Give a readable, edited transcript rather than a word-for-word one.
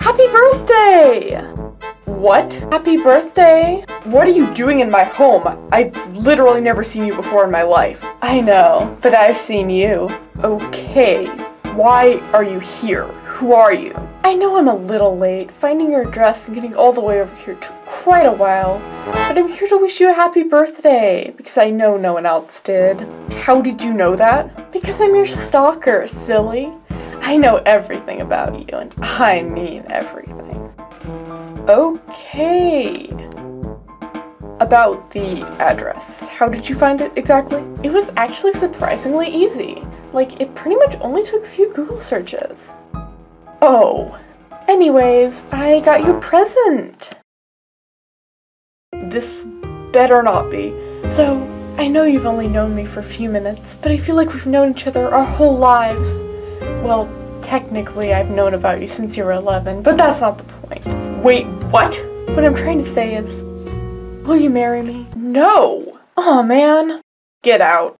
Happy birthday! What? Happy birthday? What are you doing in my home? I've literally never seen you before in my life. I know, but I've seen you. Okay, why are you here? Who are you? I know I'm a little late. Finding your address and getting all the way over here took quite a while, but I'm here to wish you a happy birthday because I know no one else did. How did you know that? Because I'm your stalker, silly. I know everything about you, and I mean everything. Okay. About the address. How did you find it exactly? It was actually surprisingly easy. Like, it pretty much only took a few Google searches. Oh. Anyways, I got you a present. This better not be. So, I know you've only known me for a few minutes, but I feel like we've known each other our whole lives. Well, technically I've known about you since you were 11, but that's not the point. Wait, what? What I'm trying to say is, will you marry me? No! Aw, man. Get out.